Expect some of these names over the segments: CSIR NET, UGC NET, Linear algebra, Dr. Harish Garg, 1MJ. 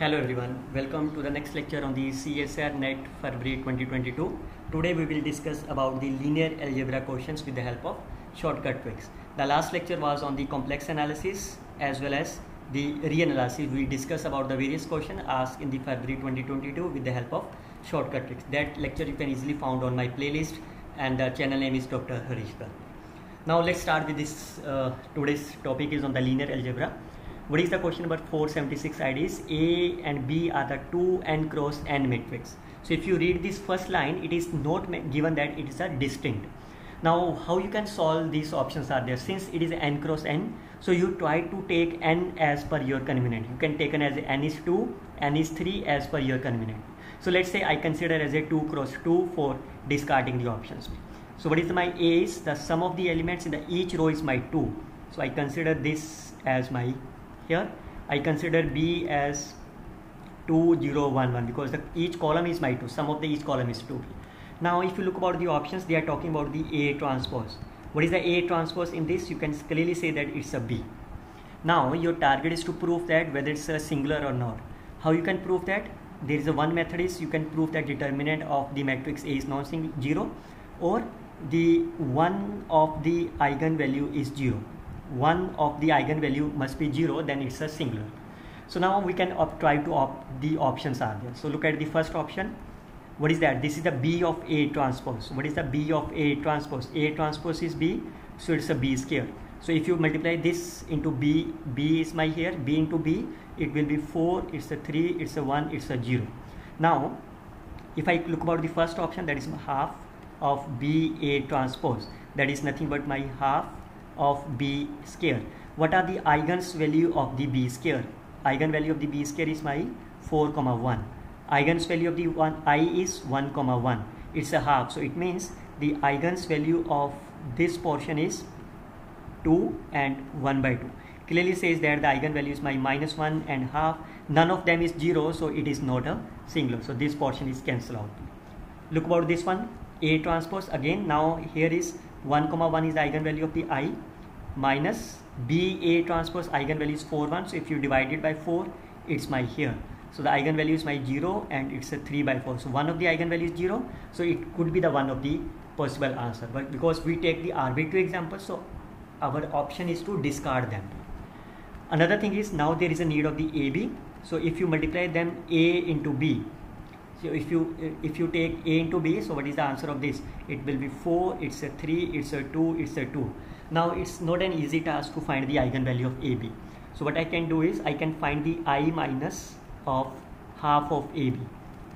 Hello everyone, welcome to the next lecture on the CSIR NET February 2022. Today we will discuss about the linear algebra questions with the help of shortcut tricks. The last lecture was on the complex analysis as well as the reanalysis. We discussed about the various questions asked in the February 2022 with the help of shortcut tricks. That lecture you can easily find on my playlist and the channel name is Dr. Harish Garg. Now let's start with this. Today's topic is on the linear algebra. What is the question number 476? Ideas A and B are the 2n cross n matrix. So if you read this first line, it is not given that it is a distinct. Now how you can solve these options are there, since it is n cross n. So you try to take n as per your convenience. You can take n as n is 2, n is 3 as per your convenience. So let's say I consider as a 2 cross 2 for discarding the options. So what is my A is the sum of the elements in the each row is my 2. So I consider this as my here. I consider B as 2 0 1 1 because each column is my 2. Sum of the each column is 2. Now if you look about the options, they are talking about the A transpose. What is the A transpose in this? You can clearly say that it's a B. Now your target is to prove that whether it's a singular or not. How you can prove that? There is a one method is you can prove that determinant of the matrix A is non-zero or the one of the eigenvalue is 0. One of the eigenvalue must be 0, then it's a singular. So now we can the options are there. So look at the first option. What is that? This is the B of A transpose. What is the B of A transpose? A transpose is B, so it's a B square. So if you multiply this into B, B is my here, B into B, it will be 4, it's a 3, it's a 1, it's a 0. Now if I look about the first option, that is half of B A transpose, that is nothing but my half of B square. What are the eigenvalue of the B square? Eigenvalue of the B square is my 4, 1. Eigenvalue of the one I is 1, 1. It's a half, so it means the eigenvalue of this portion is 2 and 1/2. Clearly says that the eigenvalue is my -1 and 1/2. None of them is 0, so it is not a singular. So this portion is cancelled out. Look about this one, A transpose again. Now here is 1, 1 is the eigenvalue of the I minus B A transpose eigenvalue is 4, 1. So if you divide it by 4, it's my here. So the eigenvalue is my 0 and it's a 3/4. So one of the eigenvalue is 0. So it could be the one of the possible answer. But because we take the arbitrary example, so our option is to discard them. Another thing is now there is a need of the AB. So if you multiply them A into B. So if you take A into B, so what is the answer of this? It will be 4, it's a 3, it's a 2, it's a 2. Now it's not an easy task to find the eigenvalue of AB. So what I can do is I can find the I minus of half of AB.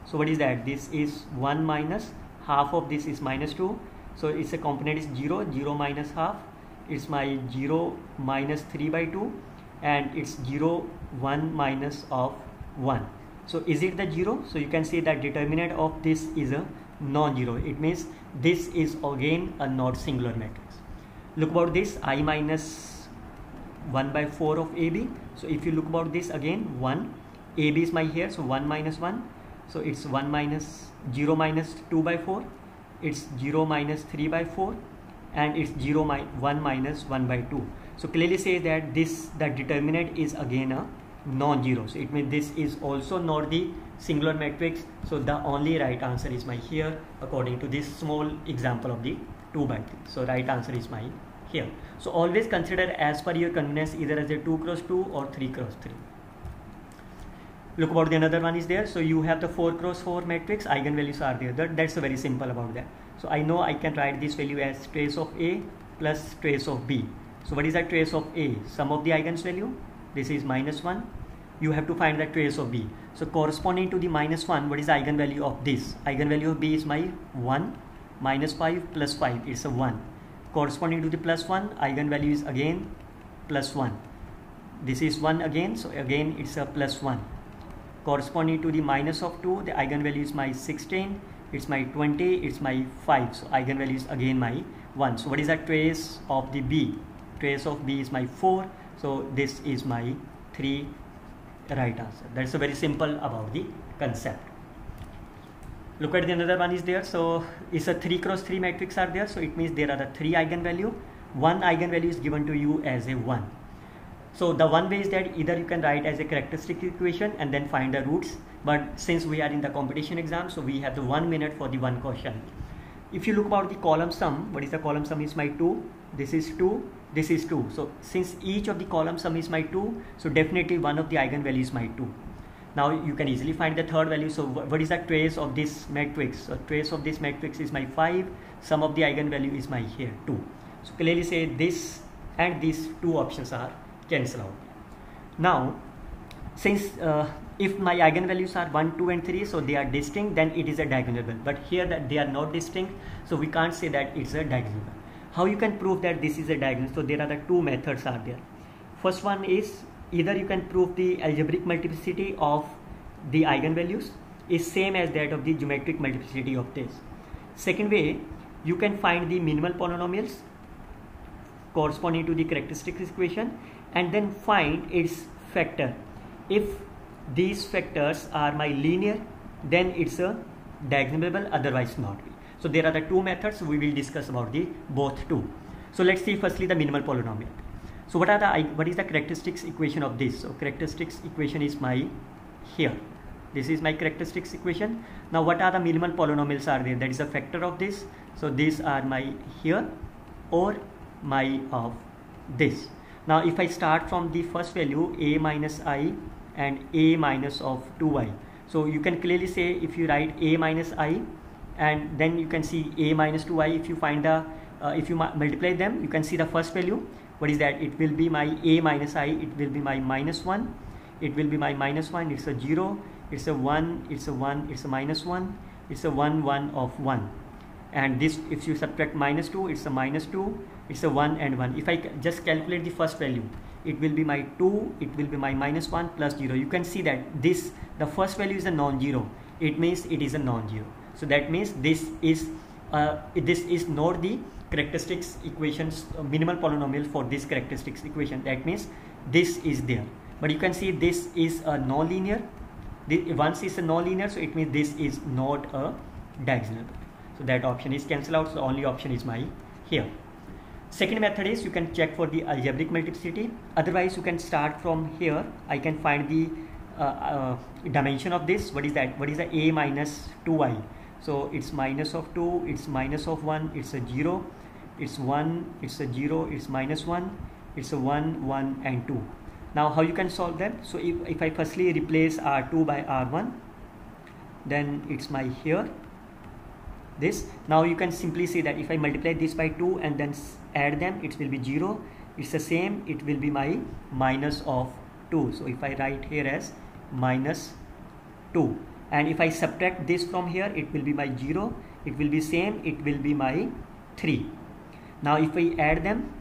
So what is that? This is 1 minus half of this is -2. So it's a component is 0, 0 minus half. It's my 0 minus 3/2 and it's 0, 1 minus of 1. So is it the 0? So you can say that determinant of this is a non-zero. It means this is again a not singular matrix. Look about this, I minus 1/4 of AB. So if you look about this again, 1, AB is my here, so 1 minus 1. So it's 0 minus 2/4, it's 0 minus 3/4 and it's 1 minus 1/2. So clearly says that the determinant is again a non-zero. So it means this is also not the singular matrix. So the only right answer is my here according to this small example of the 2/3. So right answer is my here. So always consider as per your convenience either as a 2 cross 2 or 3 cross 3. Look about the another one is there. So you have the 4 cross 4 matrix, eigenvalues are there. That's very simple about that. So I know I can write this value as trace of A plus trace of B. So what is the trace of A? Sum of the eigenvalue. This is -1. You have to find the trace of B. So corresponding to the -1, what is the eigenvalue of this? Eigenvalue of B is my 1 minus 5 plus 5. It's a 1. Corresponding to the +1, eigenvalue is again +1. This is 1 again. So again, it's a +1. Corresponding to the -2, the eigenvalue is my 16. It's my 20. It's my 5. So eigenvalue is again my 1. So what is the trace of the B? Trace of B is my 4. So this is my 3 right answer. That's a very simple about the concept. Look at the another one is there. So it's a 3 cross 3 matrix are there. So it means there are the 3 eigenvalue. One eigenvalue is given to you as a 1. So the one way is that either you can write as a characteristic equation and then find the roots, but since we are in the competition exam, so we have the 1 minute for the one question. If you look about the column sum, what is the column sum is my 2, this is 2, this is 2. So since each of the column sum is my 2, so definitely one of the eigenvalue is my 2. Now you can easily find the third value. So what is the trace of this matrix? So trace of this matrix is my 5, sum of the eigenvalue is my here 2. So clearly say this and these two options are cancel out. Now since if my eigenvalues are 1, 2 and 3, so they are distinct, then it is a diagonal. But here that they are not distinct, so we can't say that it's a diagonal. How you can prove that this is a diagonal? So there are the two methods are there. First one is either you can prove the algebraic multiplicity of the eigenvalues is same as that of the geometric multiplicity of this. Second way, you can find the minimal polynomials corresponding to the characteristic equation and then find its factor. If these factors are my linear, then it's a diagonal, otherwise not. So there are the two methods, we will discuss about the both two. So let's see firstly the minimal polynomial. So what is the characteristics equation of this? So characteristics equation is my here. This is my characteristics equation. Now what are the minimal polynomials are there? That is a factor of this. So these are my here or my of this. Now if I start from the first value a minus I and a minus of 2i. So you can clearly say if you write a minus I and then you can see a minus 2i, if you find the if you multiply them, you can see the first value. What is that? It will be my a minus I, it will be my minus 1, it will be my minus 1, it's a 0, it's a 1, it's a 1, it's a minus 1, it's a 1, 1 of 1. And this, if you subtract minus 2, it's a minus 2, it's a 1 and 1. If I just calculate the first value, it will be my 2, it will be my minus 1 plus 0. You can see that this, the first value is a non-zero. It means it is a non-zero. So that means this is not the characteristics equations, minimal polynomial for this characteristics equation. That means this is there. But you can see this is a non-linear. Once it's a non-linear, so it means this is not a diagonal. So that option is cancelled out. So the only option is my here. Second method is you can check for the algebraic multiplicity. Otherwise, you can start from here. I can find the dimension of this. What is that? What is the a minus 2i? So it's minus of 2, it's minus of 1, it's a 0, it's 1, it's a 0, it's minus 1, it's a 1, 1 and 2. Now how you can solve them? So if I firstly replace R2 by R1, then it's my here, this. Now you can simply see that if I multiply this by 2 and then add them, it will be 0, it's the same, it will be my minus of 2. So if I write here as minus 2. And if I subtract this from here, it will be my 0, it will be same, it will be my 3. Now if we add them,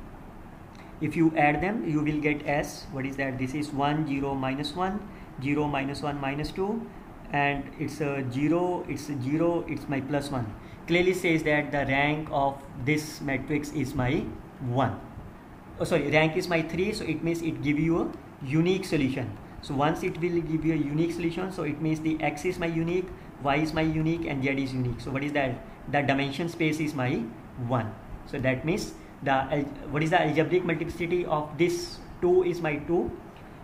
if you add them, you will get as, what is that? This is 1, 0, minus 1, 0, minus 1, minus 2, and it's a 0, it's a 0, it's my plus 1. Clearly says that the rank of this matrix is my 1. Oh, sorry, rank is my 3, so it means it gives you a unique solution. So once it will give you a unique solution, so it means the x is my unique, y is my unique and z is unique. So what is that? The dimension space is my 1. So that means what is the algebraic multiplicity of this 2 is my 2.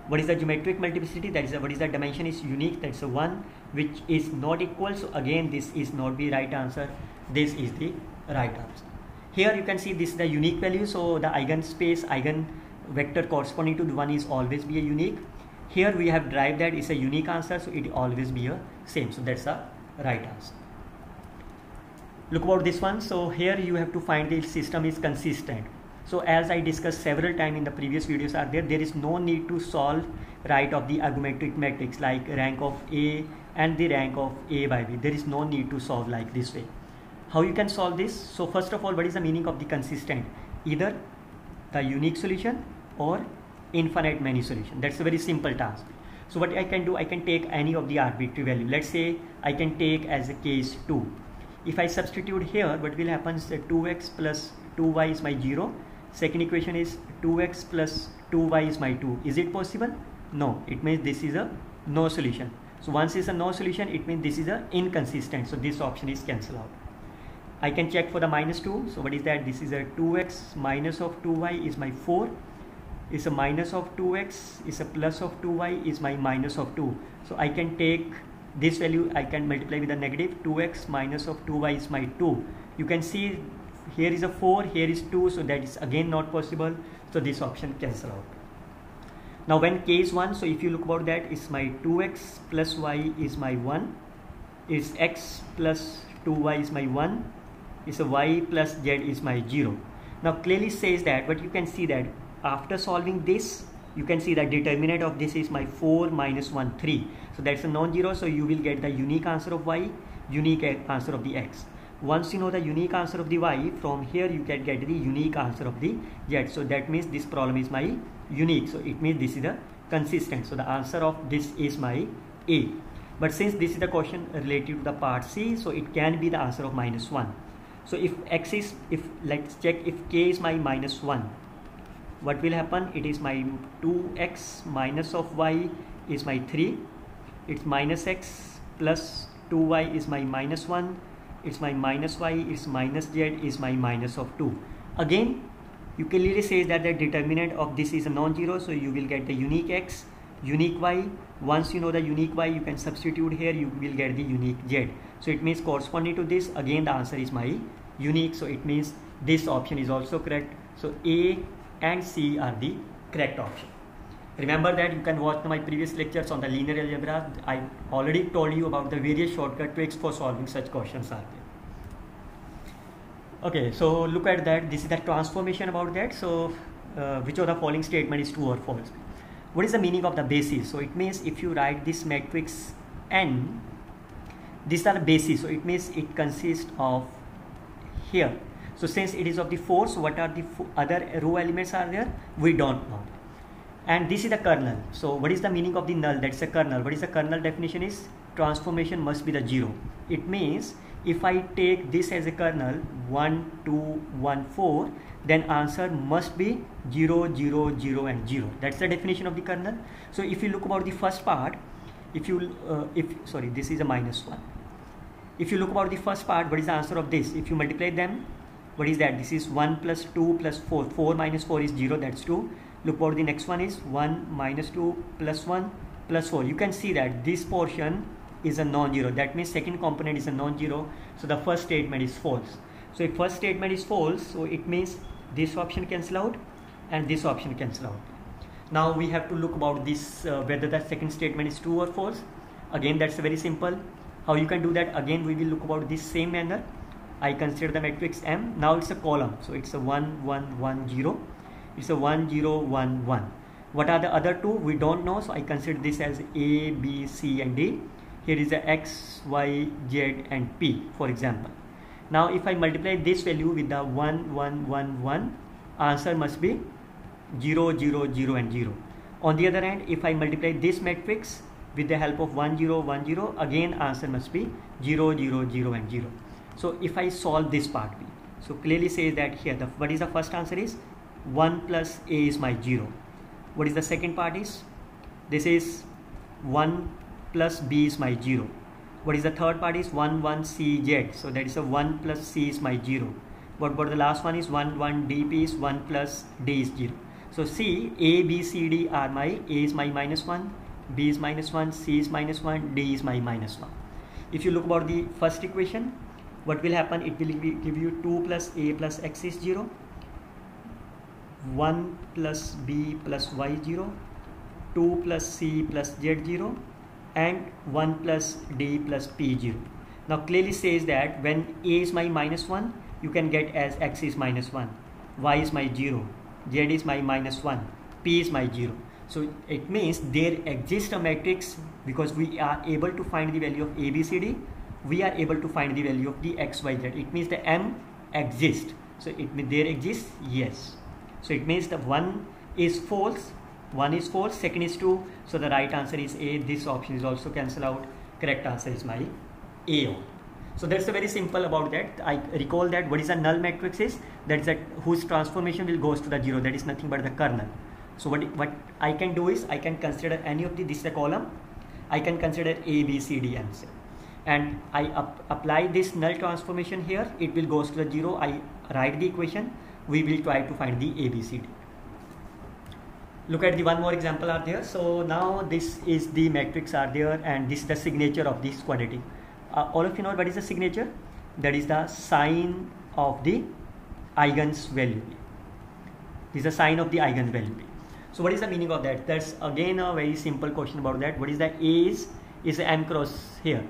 What is the geometric multiplicity? That is what is the dimension is unique, that's a 1 which is not equal. So again this is not the right answer. This is the right answer. Here you can see this is the unique value. So the eigenspace, eigenvector corresponding to the 1 is always be a unique. Here we have derived that it's a unique answer, so it always be a same. So that's the right answer. Look about this one. So here you have to find the system is consistent. So as I discussed several times in the previous videos are there is no need to solve right of the argumentic matrix like rank of A and the rank of A by B. There is no need to solve like this way. How you can solve this? So first of all, what is the meaning of the consistent? Either the unique solution or infinite many solution. That's a very simple task. So what I can do, I can take any of the arbitrary value. Let's say I can take as a case 2. If I substitute here, what will happen is that 2x plus 2y is my 0. Second equation is 2x plus 2y is my 2. Is it possible? No. It means this is a no solution. So once it's a no solution, it means this is a inconsistent. So this option is cancelled out. I can check for the minus 2. So what is that? This is a 2x minus of 2y is my 4. is a minus of 2x, is a plus of 2y, is my minus of 2. So I can take this value, I can multiply with a negative. 2x minus of 2y is my 2. You can see here is a 4, here is 2, so that is again not possible. So this option cancel out. Now when k is 1, so if you look about that, is my 2x plus y is my 1, is x plus 2y is my 1, is a y plus z is my 0. Now clearly says that, but you can see that after solving this, you can see that determinant of this is my 4 minus 1, 3. So that's a non-zero, so you will get the unique answer of y, unique answer of the x. Once you know the unique answer of the y, from here you can get the unique answer of the z. So that means this problem is my unique. So it means this is the consistent. So the answer of this is my A. But since this is the question related to the part C, so it can be the answer of minus 1. So if x is, let's check if k is my minus 1. What will happen? It is my 2x minus of y is my 3. It's minus x plus 2y is my minus 1. It's my minus y, it's minus z is my minus of 2. Again, you clearly say that the determinant of this is a non-zero, so you will get the unique x, unique y. Once you know the unique y, you can substitute here, you will get the unique z. So it means corresponding to this, again the answer is my unique. So it means this option is also correct. So A and C are the correct option. Remember that you can watch my previous lectures on the linear algebra. I already told you about the various shortcut tricks for solving such questions are there. Okay, so look at that. This is the transformation about that. So which of the following statement is true or false? What is the meaning of the basis? So it means if you write this matrix N, these are the bases. So it means it consists of here. So since it is of the 4, so what are the other row elements are there? We don't know. And this is the kernel. So what is the meaning of the null? That's a kernel. What is the kernel definition is? Transformation must be the 0. It means if I take this as a kernel 1, 2, 1, 4, then answer must be 0, 0, 0 and 0. That's the definition of the kernel. So if you look about the first part, if you, sorry, this is a minus 1. If you look about the first part, what is the answer of this? If you multiply them, what is that? This is 1 plus 2 plus 4. 4 minus 4 is 0, that's 2. Look what the next one is, 1 minus 2 plus 1 plus 4. You can see that this portion is a non-zero. That means second component is a non-zero. So the first statement is false. So if first statement is false, so it means this option cancel out and this option cancel out. Now we have to look about this whether the second statement is true or false. Again, that's very simple. How you can do that? Again, we will look about this same manner. I consider the matrix M. Now it's a column. So it's a 1, 1, 1, 0. It's a 1, 0, 1, 1. What are the other two? We don't know. So I consider this as A, B, C and D. Here is the X, Y, Z and P, for example. Now if I multiply this value with the 1, 1, 1, 1, answer must be 0, 0, 0 and 0. On the other hand, if I multiply this matrix with the help of 1, 0, 1, 0, again answer must be 0, 0, 0 and 0. So if I solve this part B, so clearly says that here, what is the first answer is? 1 plus a is my 0. What is the second part is? This is 1 plus b is my 0. What is the third part is? 1 1 c z. So that is a 1 plus c is my 0. What about the last one is? 1 1 d p is 1 plus d is 0. So see, a b c d are my, a is my minus 1, b is minus 1, c is minus 1, d is my minus 1. If you look about the first equation, what will happen? It will give you 2 plus a plus x is 0. 1 plus b plus y 0, 2 plus c plus z 0 and 1 plus d plus p 0. Now clearly says that when a is my minus 1, you can get as x is minus 1, y is my 0, z is my minus 1, p is my 0. So it means there exists a matrix because we are able to find the value of a, b, c, d. We are able to find the value of the x, y, z. It means the M exists. So it means there exists, yes. So it means the one is false, second is true. So the right answer is A. This option is also cancelled out. Correct answer is my A. So that's a very simple about that. I recall that what is a null matrix is that whose transformation will goes to the 0. That is nothing but the kernel. So what I can do is I can consider any of the this is the column. I can consider A, B, C, D, and C. And I apply this null transformation here. It will goes to the 0. I write the equation. We will try to find the ABCD. Look at the one more example are there. So now this is the matrix are there, and this is the signature of this quantity. All of you know what is the signature? That is the sign of the eigen's value. This is the sign of the eigen's value. So what is the meaning of that? That's again a very simple question about that. What is the A is M cross here.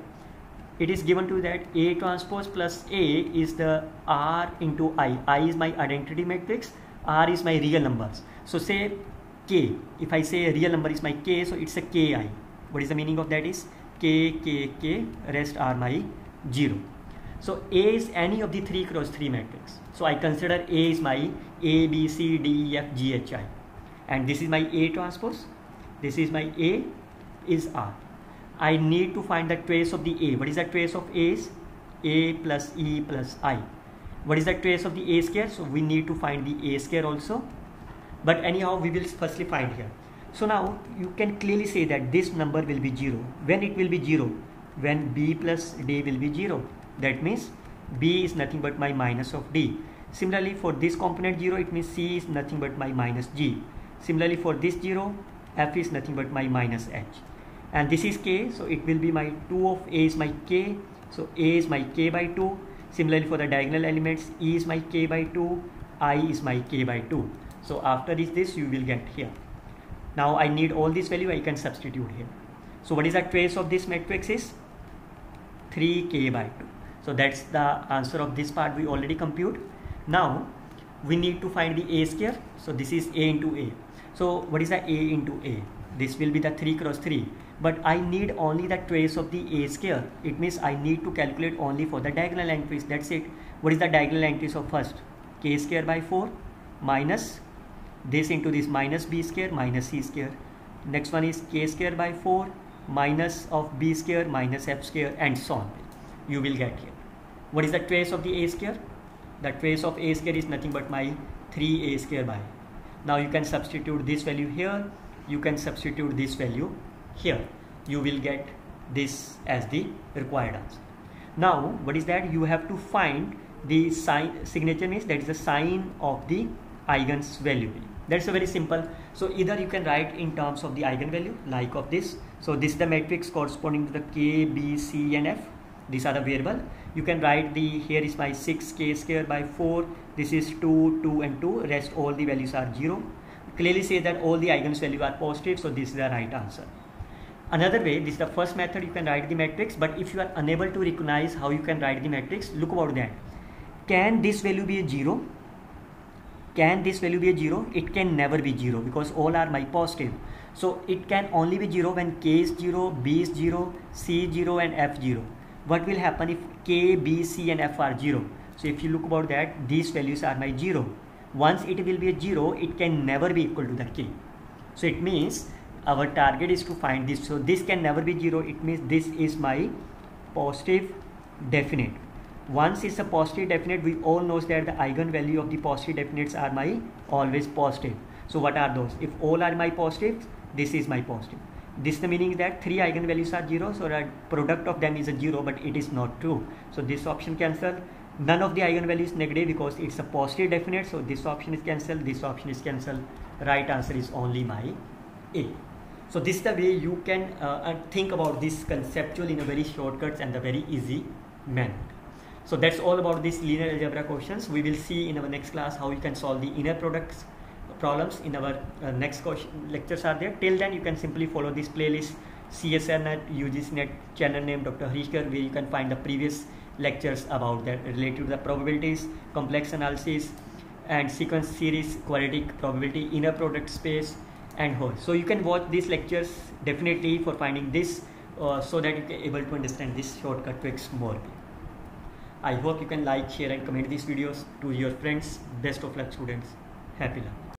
It is given to that A transpose plus A is the R into I. I is my identity matrix, R is my real numbers. So say K, if I say a real number is my K, so it's a KI. What is the meaning of that is K, K, K, rest are my 0. So A is any of the 3 cross 3 matrix. So I consider A is my A, B, C, D, E, F, G, H, I. And this is my A transpose, this is my A is R. I need to find the trace of the A. What is the trace of A is A plus E plus I. What is the trace of the A square? So we need to find the A square also. But anyhow, we will firstly find here. So now you can clearly say that this number will be 0. When it will be 0? When B plus D will be 0. That means B is nothing but my minus of D. Similarly for this component 0, it means C is nothing but my minus G. Similarly for this 0, F is nothing but my minus H. And this is K, so it will be my 2 of A is my K. So A is my K by 2. Similarly for the diagonal elements, E is my K by 2, I is my K by 2. So after this you will get here. Now I need all this value, I can substitute here. So what is the trace of this matrix is 3K by 2. So that's the answer of this part we already compute. Now we need to find the A square. So this is A into A. So what is the A into A? This will be the 3 cross 3. But I need only the trace of the A square. It means I need to calculate only for the diagonal entries. That's it. What is the diagonal entries of first? K square by 4 minus this into this minus B square minus C square. Next one is K square by 4 minus of B square minus F square and so on. You will get here. What is the trace of the A square? The trace of A square is nothing but my 3A square by. Now you can substitute this value here. You can substitute this value here. You will get this as the required answer. Now what is that? You have to find the signature means that is the sign of the eigen's value. That's a very simple. So either you can write in terms of the eigenvalue like of this. So this is the matrix corresponding to the K, B, C and F. These are the variable. You can write the here is my 6K square by 4. This is 2, 2 and 2. Rest all the values are 0. Clearly say that all the eigen's value are positive. So this is the right answer. Another way, this is the first method you can write the matrix, but if you are unable to recognize how you can write the matrix, look about that. Can this value be a 0? Can this value be a 0? It can never be 0 because all are my positive. So it can only be 0 when K is 0, B is 0, C is 0 and F 0. What will happen if K, B, C and F are 0? So if you look about that, these values are my 0. Once it will be a 0, it can never be equal to the K. So it means our target is to find this. So this can never be 0. It means this is my positive definite. Once it's a positive definite, we all know that the eigenvalue of the positive definites are my always positive. So what are those? If all are my positives, this is my positive. This is the meaning that 3 eigenvalues are 0. So the product of them is a 0, but it is not true. So this option cancelled. None of the eigenvalue is negative because it's a positive definite. So this option is cancelled. This option is cancelled. Right answer is only my A. So this is the way you can think about this conceptual in a very shortcuts and a very easy manner. So that's all about these linear algebra questions. We will see in our next class how you can solve the inner products problems in our next question lectures are there. Till then you can simply follow this playlist CSIR NET, UGC NET, channel name Dr. Harish Garg, where you can find the previous lectures about that related to the probabilities, complex analysis and sequence series, quadratic probability, inner product space and whole. So you can watch these lectures definitely for finding this so that you can able to understand this shortcut tricks more. I hope you can like, share and comment these videos to your friends. Best of luck students. Happy learning.